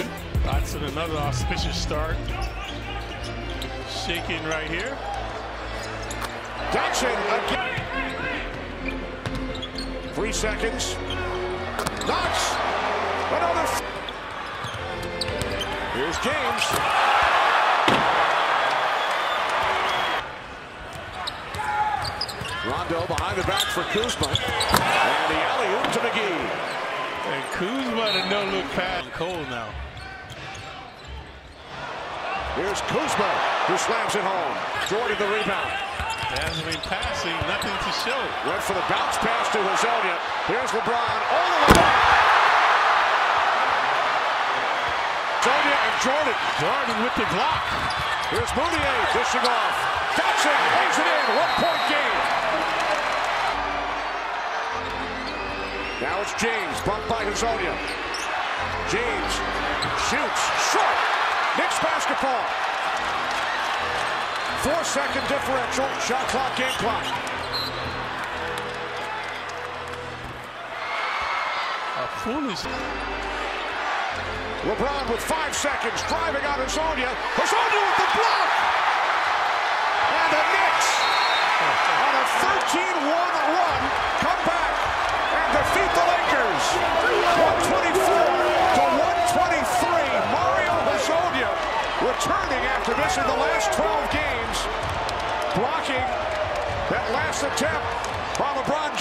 two. Watson, another auspicious start. Shaking right here. Dodson again. 3 seconds. Knox. Another. Here's James. Rondo behind the back for Kuzma. And the alley-oop to McGee. And Kuzma to no-look pass. Cole now. Here's Kuzma, who slams it home. Jordan the rebound. Jasmine passing, nothing to show. Went for the bounce pass to Hezonja. Here's LeBron, all the way back. Hezonja and Jordan. Jordan with the block. Here's Mouvier dishing off. That's it, lays it in, 1-point game. Now it's James, bumped by Hezonja. James shoots, short. Knicks basketball. 4-second differential. Shot clock, game clock. A foolish. LeBron with 5 seconds, driving on Hezonja. Hezonja with the block. And the Knicks on a 13-1 run come back and defeat the Lakers. 124-123. Mario Hezonja returning after missing the last 12 games, blocking that last attempt by LeBron James.